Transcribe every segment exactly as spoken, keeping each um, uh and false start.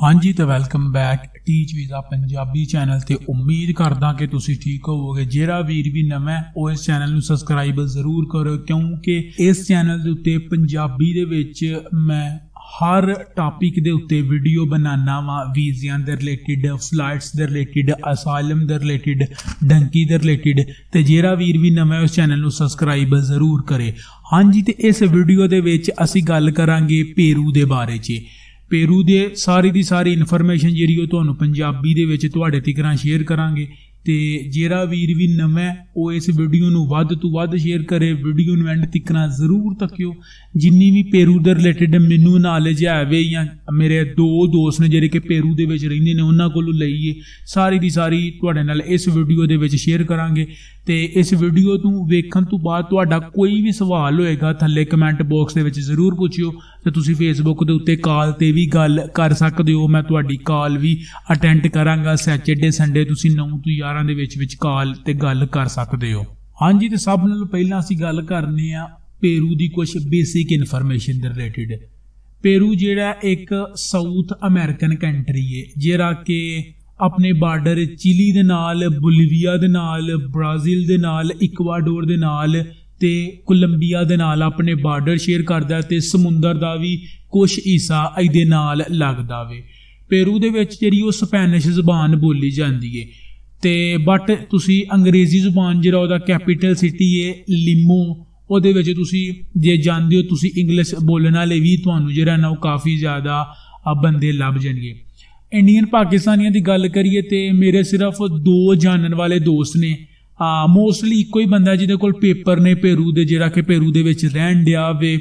हाँ जी तो welcome back teach visa Punjabi channel से। उम्मीद करदा कि तुसी ठीक होवोगे। जेड़ा वीर भी नवां है वो इस चैनल नूं सबसक्राइब जरूर करो, क्योंकि इस चैनल के उत्ते पंजाबी दे विच मैं हर टॉपिक के उत्ते वीडियो बनाना वा। वीज़ियां दे रिलेटिड, फ्लाइट्स दे रिलेटिड, असाइलम दे रिलेटिड, डंकी दे रिलेटिड। तो जेड़ा वीर भी नवां है उस चैनल नूं सबसक्राइब जरूर करे। हाँ जी, तो इस वीडियो दे विच असीं गल करांगे पेरू दे बारे च। पेरू दे सारी दी सारी इन्फॉर्मेशन जी तुहानूं पंजाबी दे विच तुहाडे तकर शेयर करांगे। ते जेड़ा वीर भी नवां है वो इस वीडियो नूं वध तों वध शेयर करे। वीडियो नूं एंड तक जरूर तकियो। जिन्नी भी पेरू दे रिलेटिड मैनू नॉलेज है या मेरे दो दोस्त ने जिहड़े कि पेरू दे विच रहिंदे ने उन्हां कोलों लईए, सारी दी सारी तुहाडे नाल इस वीडियो दे विच शेयर करांगे। ते इस वीडियो नूं वेखण तों बाद तुहाडा कोई भी सवाल होएगा थल्ले कमेंट बॉक्स दे विच जरूर पूछियो। ते तुसीं फेसबुक दे उत्ते कॉल ते भी गल कर सकदे हो, मैं तुहाडी कॉल भी अटेंड करांगा। सैटरडे संडे तुसीं नौ तों ग्यारह दे विच विच कॉल ते गल कर सकदे हो। हाँ जी, ते सब नालों पहिलां असीं गल करनी आ पेरू दी कुछ बेसिक इन्फॉर्मेशन दे रिलेटिड। पेरू जिहड़ा एक साउथ अमेरिकन कंट्री है, जिहड़ा कि अपने बार्डर चिली दे नाल, बोलीविया दे नाल, ब्राज़ील दे नाल, इक्वाडोर दे नाल ते कोलंबिया दे नाल अपने बार्डर शेयर करदा ते समुंदर दा भी कुछ हिस्सा इहदे नाल लगदा वे। पेरू दे विच जिहड़ी ओह स्पेनिश जुबान बोली जांदी है ते बट तुसी अंग्रेजी जुबान जिहड़ा ओहदा कैपिटल सिटी है लिमो, ओहदे विच तुसी जे जांदे हो तुसी इंग्लिश बोलण वाले भी तुहानूं जिहड़ा ना ओह काफ़ी ज़्यादा बंदे लभ जाणगे। इंडियन पाकिस्तानियों की गल करिए तो मेरे सिर्फ दो जानन वाले दोस्त ने, मोस्टली इको ही बंदा जिहदे कोल पेपर ने पेरू दे, जिहड़ा कि पेरू दे विच रहन दिया वे।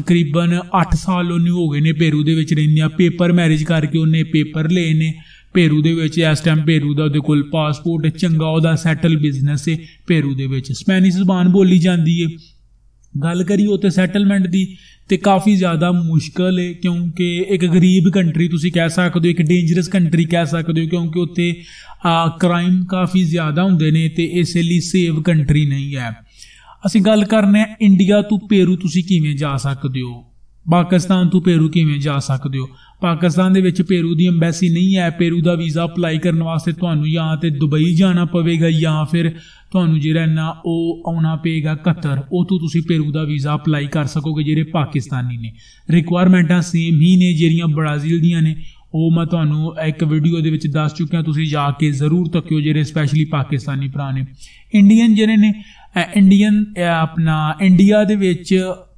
तकरीबन अठ साल उन्हें हो गए ने पेरू दे विच रहिंदियां। पेपर मैरिज करके उन्हें पेपर ले ने पेरू दे विच। इस टाइम पेरू दा उहदे कोल पासपोर्ट है, चंगा उहदा सैटल बिजनेस है पेरू दे विच। स्पेनिश जुबान बोली जाती है। गल करिए उत्थे सैटलमेंट दी ते काफ़ी ज़्यादा मुश्किल है, क्योंकि एक गरीब कंट्री तुसी कह सकते हो, एक डेंजरस कंट्री कह सकते हो, क्योंकि उत्थे क्राइम काफ़ी ज़्यादा होंदे ने ते इसलिए सेफ कंट्री नहीं है। असीं गल करने इंडिया तो पेरू तुसी किवें जा सकते हो, पाकिस्तान तो पेरू किवें जा सकते हो। पाकिस्तान दे विच पेरू दी एम्बेसी नहीं है। पेरू दा वीज़ा अप्लाई करने वास्ते तुहानूं जां ते दुबई जाना पवेगा या फिर तुहानूं जिहड़ा ना ओह आउणा पेगा कतर, उतों तुसीं पेरू दा वीज़ा अप्लाई कर सकोगे। जिहड़े पाकिस्तानी ने रिक्वायरमेंटां सेम ही ने जिहड़ियां ब्राज़ील दियां ने, ओह मैं तुहानूं एक वीडियो दे विच दस चुक्या, तुसीं जाके जरूर तक्कियो जिहड़े स्पैशली पाकिस्तानी भरा ने। इंडियन जिहड़े ने इंडियन अपना इंडिया दे विच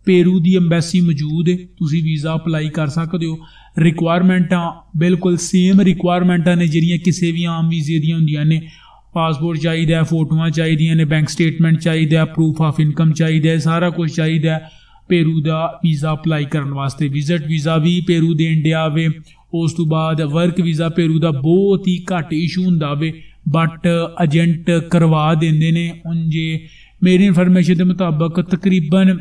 पेरू की एम्बेसी मौजूद है, तुसीं वीज़ा अप्लाई कर सकते हो। रिक्वायरमेंटां बिल्कुल सेम रिक्वायरमेंटां ने जिहड़ियां किसी भी आम वीज़े दी हुंदियां ने। पासपोर्ट चाहिए है, फोटोआं चाहिए ने, बैंक स्टेटमेंट चाहिए है, प्रूफ ऑफ इनकम चाहिए है, सारा कुछ चाहिए है पेरू का वीज़ा अप्लाई करने वास्ते। विजिट वीज़ा भी पेरू दे इंडिया वे। उस तो बाद वर्क वीज़ा पेरू का बहुत ही घट इशू हुंदा वे, बट एजेंट करवा देंदे ने। हुण जे मेरी इन्फॉर्मेशन के मुताबक तकरीबन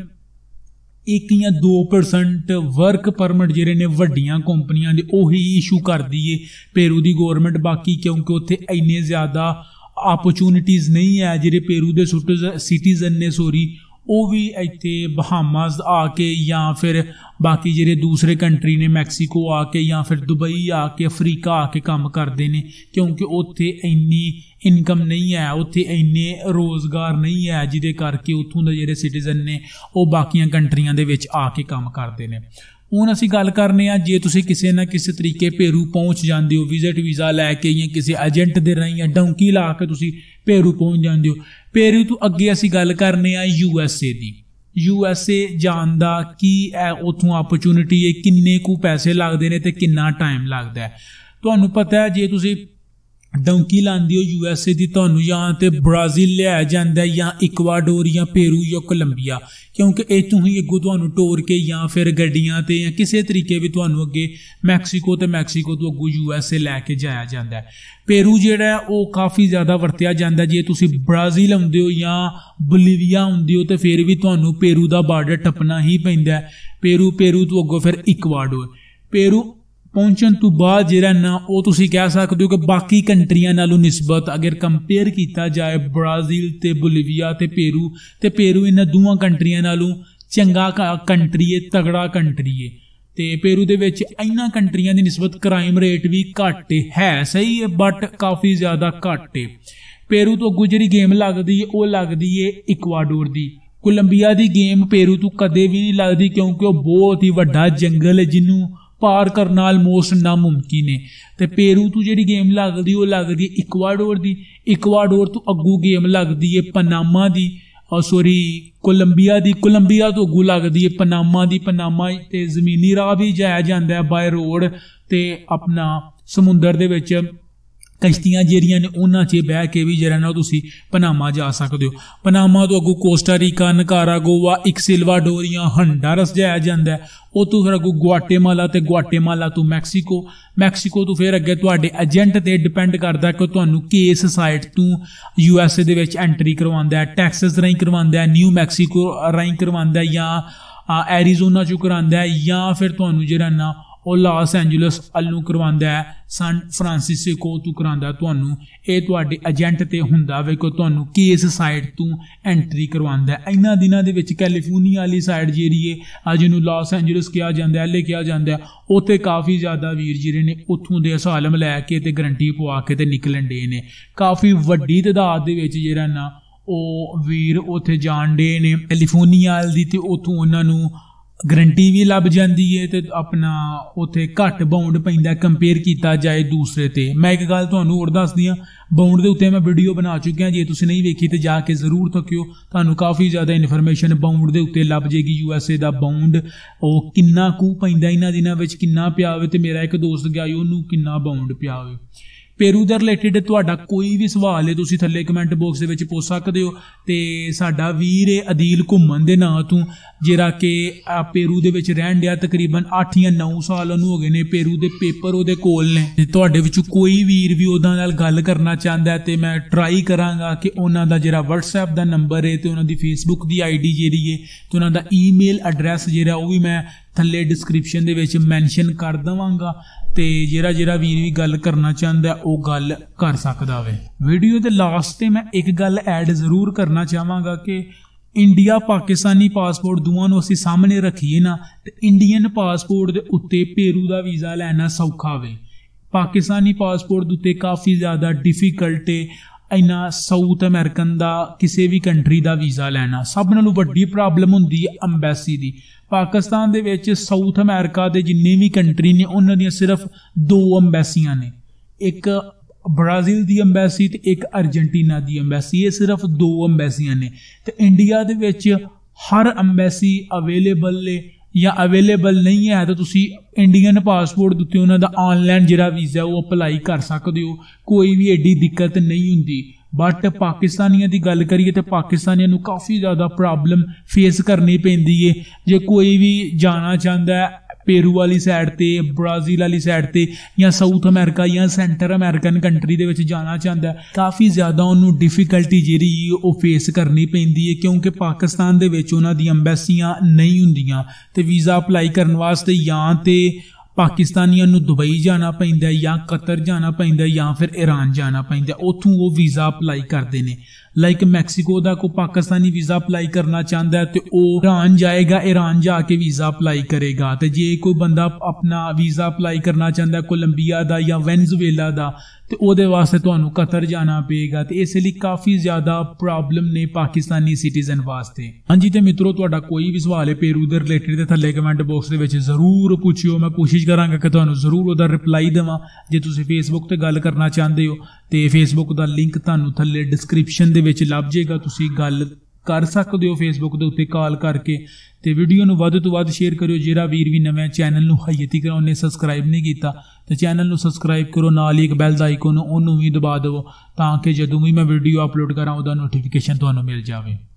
एक या दो परसेंट वर्क परमिट जिहड़े ने वड्डियां कंपनियां दे ओही इशू करदी है पेरू दी गौरमेंट, बाकी क्योंकि उत्थे इन्ने ज़्यादा अपॉर्चुनिटीज़ नहीं है। जिहड़े पेरू दे सिटीजन ने सॉरी वो भी इत्थे बहामास आके या फिर बाकी जिहड़े दूसरे कंट्री ने मैक्सीको आके या फिर दुबई आके अफ्रीका आके काम करते हैं, क्योंकि उत्थे इन्नी इनकम नहीं है, उत्थे इन्ने रोज़गार नहीं है, जिहदे करके उत्थों दे जिहड़े सिटीजन ने वो बाकियां कंट्रियां दे विच आके काम करते हैं। हुण असीं गल करने आ जे तुसीं किसी ना किसी तरीके पेरू पहुँच जाते हो, विजिट वीज़ा लैके या किसी एजेंट दे राहीं या डंकी ला के तुसीं पेरू पहुँच जाते हो। पेरू तो अगे असीं गल करने आ यू एस ए दी। यू एस ए जाण दा की है, उत्थों अपॉर्चुनिटी है, किन्ने कु पैसे लगदे ने ते किन्ना टाइम लगदा है। तुहानूं पता है जे तुसीं डंकी लांदे हो यू एस ए दी, तुहानूं जां ते ब्राज़ील लिया जाता है या इक्वाडोर या पेरू या कोलंबिया, क्योंकि इतों ही अगों तुहानूं टोर के या फिर गड्डियां ते या किसी तरीके भी तुहानूं अगे मैक्सीको ते मैक्सीको तो अगों यू एस ए लैके जाया जाता है। पेरू जिहड़ा है वो काफ़ी ज़्यादा वरत्या जाता है। जे तुसीं ब्राज़ील आउंदे हो या बोलीविया आउंदे हो तो फिर भी तुहानूं पेरू का बार्डर टप्पना ही पैंदा है। पेरू पेरू तो अगों फिर इक्वाडोर। पेरू पहुँचन तो बाद जिहड़ा ना वो तुसीं कह सकते हो कि बाकी कंट्रियां नालों निस्बत अगर कंपेयर किया जाए ब्राज़ील ते बोलीविया ते पेरू ते पेरू इन्हां दोवां कंट्रियां नालों चंगा कंट्री है, तगड़ा कंट्री है। ते पेरू दे विच इन्हां कंट्रियां दी निस्बत क्राइम रेट भी घट है, सही है, बट काफ़ी ज़्यादा घट है। पेरू तो अगू जी गेम लगती है वह लगती है इक्वाडोर की। कोलंबिया की गेम पेरू तो कदे भी नहीं लगती क्योंकि वह बहुत ही वड्डा जंगल है जिन्हों पार करने नाल मोस्ट नामुमकिन है। तो पेरू तो जी गेम लगती वह लगती है इक्वाडोर की। इक्वाडोर तो अगू गेम लगती है पनामा की, और सॉरी कोलंबिया की। कोलंबिया तो अगू लगती है पनामा की। पनामा तो जमीनी राह भी जाया जाता है बाय रोड, तो अपना समुद्र के विच कश्तियाँ जरिया ने उन्होंने च बह के भी जरा ना तुसी पनामा जा सकते हो। पनामा तो अगू कोस्टारीका, निकारागुआ, एक्सलवाडोरिया, हंडुरास जाया जाता है। वो तो फिर अगू गुआटेमाला, तो गुआटेमाला तो मैक्सीको। मैक्सीको तो फिर अगे तुहाडे एजेंट पर डिपेंड करता है कि तुहानू किस साइड तो यू एस ए दे विच एंट्री करवांदा है। टैक्सस राहीं करवांदा है, न्यू मैक्सीको राहीं करवांदा है, या एरीजोना चों करांदा है, या फिर तुहानू जरा ना और लॉस एंजलस अलू करवांदा है, सन फ्रांसिस्को तो करांदा। तुहानू ये तुहाडे एजेंट ते हुंदा वे कि तुहानू किस साइड तो एंट्री करवांदा है। इन्हां दिनां दे विच कैलीफोर्निया वाली साइड जिहड़ी है जिहनूं लॉस एंजलस कहा जाता है, एले कहा जाता है, उत्थे काफ़ी ज़्यादा वीर जिहड़े ने उत्थों दे असालम लैके ते गरंटी पवा के ते निकलन डे ने। काफ़ी वड्डी तादाद दे विच जिहड़ा ना ओ वीर उत्थे जाण डे ने कैलीफोर्निया वाल दी, ते उत्थों उन्हां नूं गरंटी भी लभ जाती है, तो अपना उत्थे घट बाउंड पैंदा कंपेयर किया जाए दूसरे ते। मैं एक गल तुहानू होर दस दियाँ, बाउंड के उत्ते मैं वीडियो बना चुका, जे तुसीं नहीं वेखी तो जाके जरूर तकियो, तुहानू काफ़ी ज़्यादा इन्फॉर्मेशन बाउंड के उत्ते लभ जाएगी। यू एस ए का बाउंड वो किन्ना कू पैंदा इन्हां दिनां विच किन्ना पिया होवे, ते मेरा एक दोस्त गया उन्हूं किन्ना बाउंड पिया होवे। पेरू के रिलेटिड तुहाडा कोई भी सवाल है तुसीं थल्ले कमेंट बॉक्स दे विच पुछ सकदे हो। ते साडा वीर है अदील घुम्मन दे नां तों, जिहड़ा कि पेरू दे विच रहन दिया तकरीबन अठ या नौ साल उन्होंने हो गए ने। पेरू के पेपर उहदे कोल ने, तुहाडे विचों कोई वीर भी उहदे नाल गल करना चाहता है तो मैं ट्राई करांगा कि उन्हां दा जिहड़ा WhatsApp का नंबर है, तो उन्हां दी फेसबुक की आई डी जिहड़ी है, तो उन्हां दा ईमेल एड्रैस जिहड़ा ओह भी मैं थल्ले डिस्क्रिप्शन दे विच मैनशन कर देवांगा। तो जिहड़ा जिहड़ा वीर भी गल करना चाहता है वह गल कर सकता वे। वीडियो के लास्ट से मैं एक गल ऐड जरूर करना चाहांगा कि इंडिया पाकिस्तानी पासपोर्ट दोवां नूं असीं सामने रखिए ना, तो इंडियन पासपोर्ट के उत्ते पेरू का वीज़ा लैना सौखा वे। पाकिस्तानी पासपोर्ट के उत्ते काफ़ी ज़्यादा डिफिकल्ट है इना साउथ अमेरिकन का किसी भी कंट्री का वीज़ा लैना। सब नालों वड्डी प्रॉब्लम होंदी है अंबैसी की। पाकिस्तान दे विच साउथ अमेरिका के जिन्ने भी कंट्री ने उन्हां दी सिर्फ दो अंबैसियां ने, एक ब्राज़ील की अंबैसी तो एक अर्जेंटीना की अंबैसी, ये सिर्फ दो अंबैसियां ने। तो इंडिया दे विच हर अंबैसी अवेलेबल है या अवेलेबल नहीं है, तो तुसीं इंडियन पासपोर्ट उत्ते उन्हां दा ऑनलाइन जिहड़ा वीज़ा वो अप्लाई कर सकते हो, कोई भी एडी दिक्कत नहीं हुंदी। बट पाकिस्तानियों की गल करिए तो पाकिस्तानियों को काफ़ी ज़्यादा प्रॉब्लम फेस करनी पैंदी है। जे कोई भी जाना चाहता है पेरू वाली साइड ते, ब्राज़ील वाली साइड ते, या साउथ अमेरिका या सेंटर अमेरिकन कंट्री दे विच जाना चाहता है, काफ़ी ज़्यादा उन्होंने डिफिकल्टी जिहड़ी वो फेस करनी पैंदी है क्योंकि पाकिस्तान दे विच उन्हां दी एम्बैसियां नहीं हुंदियां। ते वीज़ा अप्लाई करने वास्ते या तो पाकिस्तानियों नूं दुबई जाना पैंदा, या कतर जाना पैंदा, या फिर ईरान जाना पैंदा, उत्थों वो वीज़ा अप्लाई करते हैं। लाइक मैक्सीको का कोई पाकिस्तानी वीज़ा अप्लाई करना चाहता है तो वह ईरान जाएगा, ईरान जाके वीज़ा अप्लाई करेगा। तो जे कोई बंदा अपना वीज़ा अप्लाई करना चाहता है कोलंबिया का या वेनेजुएला का, तो वो वास्ते तुहानू कतर जाना पेगा। तो इसलिए काफ़ी ज़्यादा प्रॉब्लम ने पाकिस्तानी सिटीजन वास्ते। हाँ जी, तो मित्रों तुहाडा कोई भी सवाल है पेरू के रिलेटिड तो थल्ले कमेंट बॉक्स के विच जरूर पूछियो, मैं कोशिश करांगा कि तुहानू जरूर उहदा रिप्लाई देवां। जे तुसीं फेसबुक ते गल करना चाहते हो तो फेसबुक का लिंक तुहानू थल्ले डिस्क्रिप्शन दे विच लभ जाएगा, तुसीं गल कर सकते हो फेसबुक के उत्ते कॉल करके। तो वीडियो नूं वध तों वध शेयर करियो। जिहड़ा वीर भी नवें चैनल नूं हजे तक उन्हें सबसक्राइब नहीं कीता तो चैनल नूं सबसक्राइब करो, नाल ही एक बैल दा आइकन उन्होंने भी दबा दवो ताकि जदों भी मैं वीडियो अपलोड करां उहदा नोटिफिकेशन तुहानूं मिल जावे।